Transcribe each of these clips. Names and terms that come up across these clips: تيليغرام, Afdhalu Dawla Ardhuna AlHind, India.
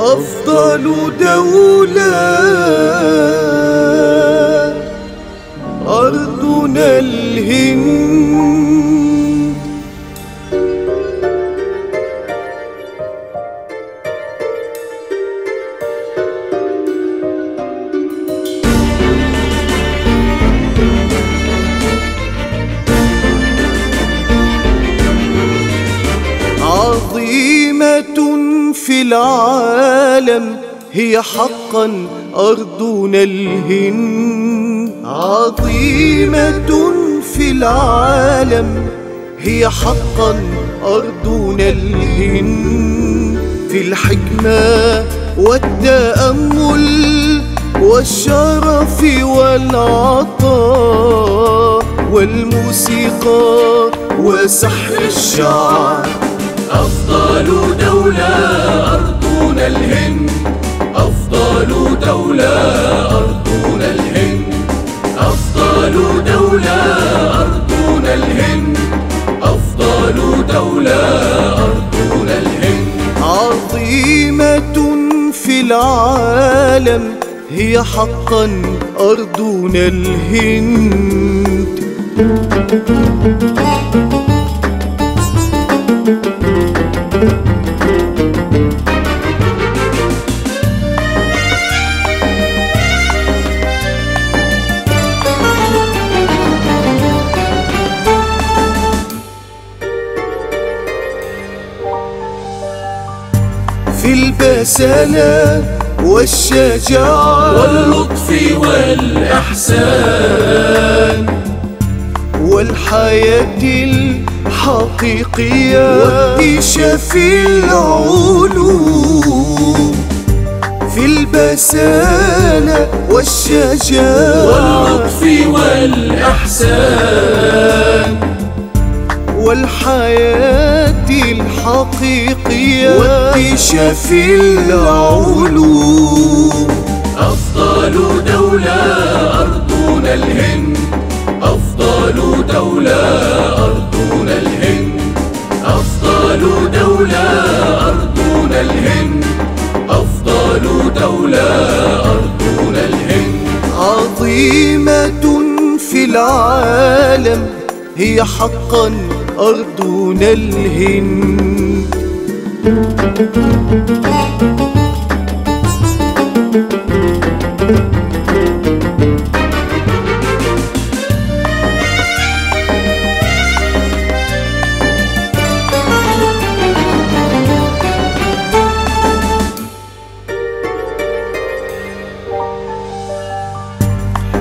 أفضل دولة أرضنا الهند. عظيمة في العالم هي حقا أرضنا الهند، عظيمة في العالم هي حقا أرضنا الهند. في الحكمة والتأمل والشرف والعطاء والموسيقى وسحر الشعر، أفضل دولة أرضنا الهند، أفضل دولة أرضنا الهند، أفضل دولة أرضنا الهند، أفضل دولة أرضنا الهند. عظيمة في العالم هي حقا أرضنا الهند. في البسالة والشجاعة واللطف والإحسان والحياة الحقيقية واكتشاف العلوم. في البسالة والشجاعة واللطف والإحسان والحياة الحقيقية واكتشاف العلوم. أفضل دولة أرضنا الهند، أفضل دولة أرضنا الهند، أفضل دولة أرضنا الهند، أفضل دولة أرضنا الهند. عظيمة في العالم هي حقا أرضنا الهند.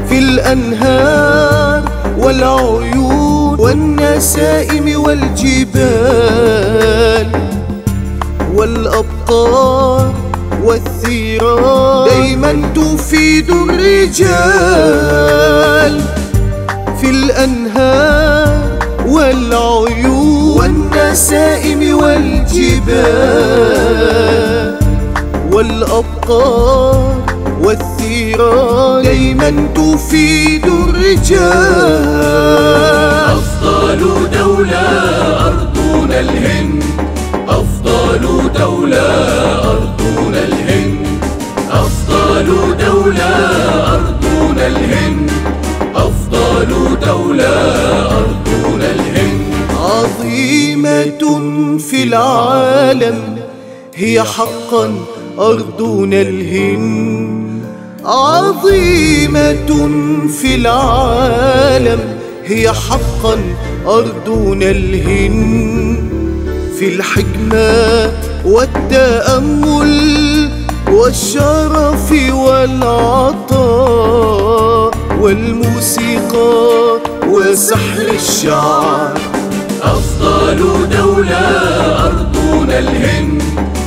في الأنهار والعيون والنسائم والجبال والأبطال والثيران دايما تفيد الرجال. في الأنهار والعيون والنسائم والجبال والأبطال والثيران دايما تفيد الرجال. أفضل دولة أرضنا الهند، أفضل دولة أرضنا الهند، أفضل دولة أرضنا الهند، أفضل دولة أرضنا الهند. عظيمة في العالم هي حقا أرضنا الهند، عظيمة في العالم هي حقا أرضنا الهند. في الحكمة والتأمل والشرف والعطاء والموسيقى وسحر الشعر، أفضل دولة أرضنا الهند،